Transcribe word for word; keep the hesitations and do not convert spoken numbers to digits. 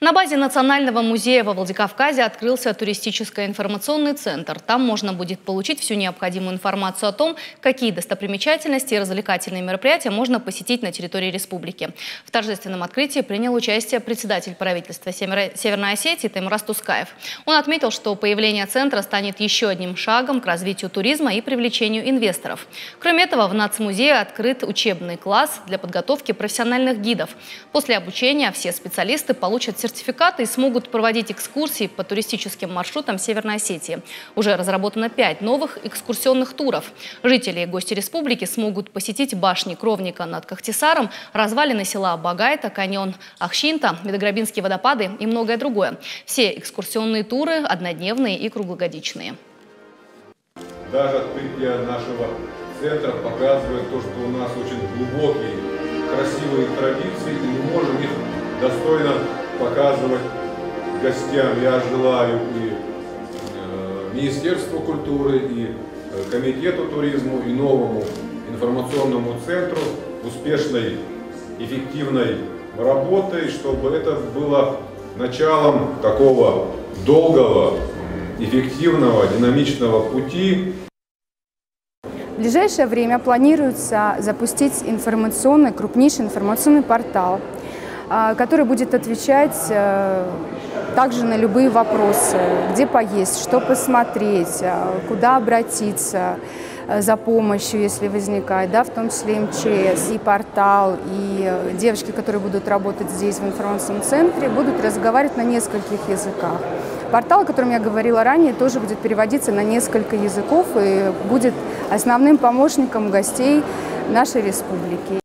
На базе Национального музея во Владикавказе открылся туристическо-информационный центр. Там можно будет получить всю необходимую информацию о том, какие достопримечательности и развлекательные мероприятия можно посетить на территории республики. В торжественном открытии принял участие председатель правительства Северной Осетии Таймураз Тускаев. Он отметил, что появление центра станет еще одним шагом к развитию туризма и привлечению инвесторов. Кроме этого, в Нацмузее открыт учебный класс для подготовки профессиональных гидов. После обучения все специалисты получат сертификаты и смогут проводить экскурсии по туристическим маршрутам Северной Осетии. Уже разработано пять новых экскурсионных туров. Жители и гости республики смогут посетить башни Кровника над Кахтисаром, развалины села Багайта, каньон Ахщинта, Медаграбинские водопады и многое другое. Все экскурсионные туры однодневные и круглогодичные. Даже открытие нашего центра показывает то, что у нас очень глубокие, красивые традиции, и мы можем их достойно показывать гостям. Я желаю и э, Министерству культуры, и э, Комитету туризму, и новому информационному центру успешной, эффективной работы, чтобы это было началом такого долгого, эффективного, динамичного пути. В ближайшее время планируется запустить информационный, крупнейший информационный портал, который будет отвечать также на любые вопросы, где поесть, что посмотреть, куда обратиться за помощью, если возникает, да, в том числе МЧС, и портал, и девочки, которые будут работать здесь в информационном центре, будут разговаривать на нескольких языках. Портал, о котором я говорила ранее, тоже будет переводиться на несколько языков и будет основным помощником гостей нашей республики.